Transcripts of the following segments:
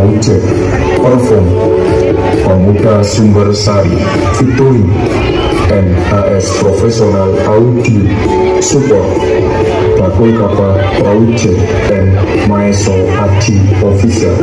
Tauce, Perform, Pemuda Sumbersari, Fituri, NHS Profesional Audio, Support, Bakul Kapal Tauce, dan Maeso Aji Official.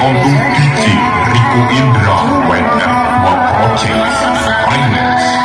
Album PT Rico Indra when at 1 Project Finance.